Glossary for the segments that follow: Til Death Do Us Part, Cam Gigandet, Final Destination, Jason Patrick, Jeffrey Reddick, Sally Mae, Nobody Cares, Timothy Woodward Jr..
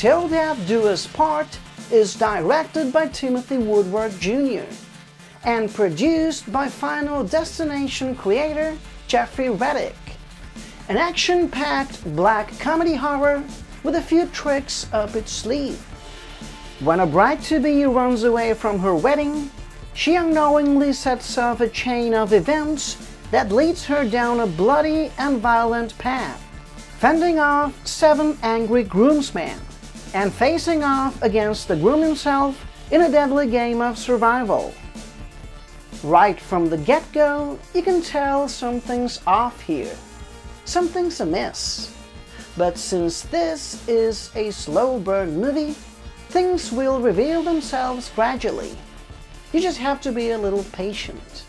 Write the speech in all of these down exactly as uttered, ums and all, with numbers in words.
Til Death Do Us Part is directed by Timothy Woodward Junior and produced by Final Destination creator Jeffrey Reddick. An action-packed black comedy horror with a few tricks up its sleeve. When a bride-to-be runs away from her wedding, she unknowingly sets off a chain of events that leads her down a bloody and violent path, fending off seven angry groomsmen and facing off against the groom himself in a deadly game of survival. Right from the get-go, you can tell something's off here, something's amiss. But since this is a slow burn movie, things will reveal themselves gradually. You just have to be a little patient.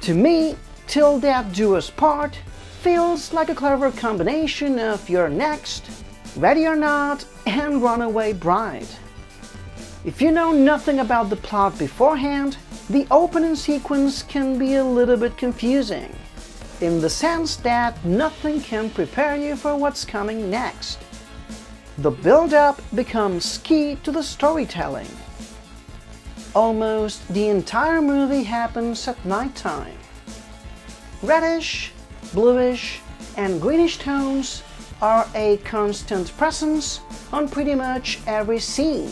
To me, Til Death Do Us Part feels like a clever combination of Your Next, Ready or Not, and Runaway Bride. If you know nothing about the plot beforehand, the opening sequence can be a little bit confusing, in the sense that nothing can prepare you for what's coming next. The build-up becomes key to the storytelling. Almost the entire movie happens at nighttime. Reddish, bluish, and greenish tones are a constant presence on pretty much every scene.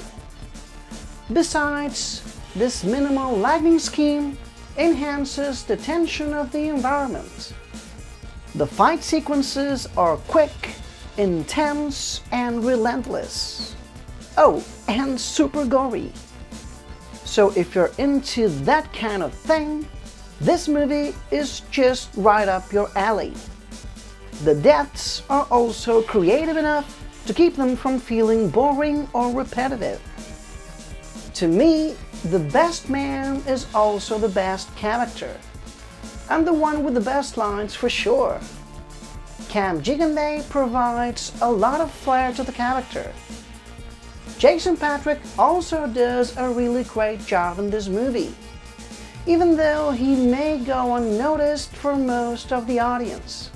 Besides, this minimal lighting scheme enhances the tension of the environment. The fight sequences are quick, intense, and relentless. Oh, and super gory. So if you're into that kind of thing, this movie is just right up your alley. The deaths are also creative enough to keep them from feeling boring or repetitive. To me, the best man is also the best character, and the one with the best lines for sure. Cam Gigandet provides a lot of flair to the character. Jason Patrick also does a really great job in this movie, even though he may go unnoticed for most of the audience.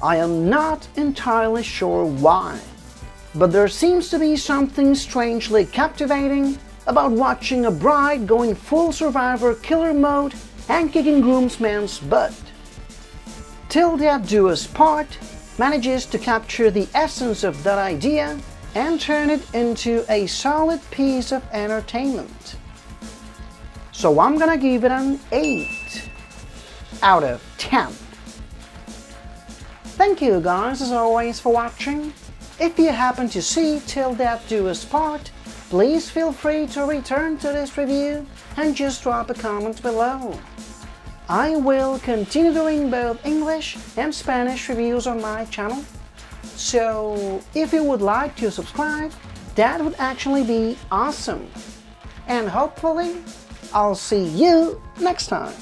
I am not entirely sure why, but there seems to be something strangely captivating about watching a bride going full survivor killer mode and kicking groomsmen's butt. Til Death Do Us Part manages to capture the essence of that idea and turn it into a solid piece of entertainment. So I'm gonna give it an eight out of ten. Thank you guys as always for watching. If you happen to see Til Death Do Us Part, please feel free to return to this review and just drop a comment below. I will continue doing both English and Spanish reviews on my channel, so if you would like to subscribe, that would actually be awesome. And hopefully, I'll see you next time.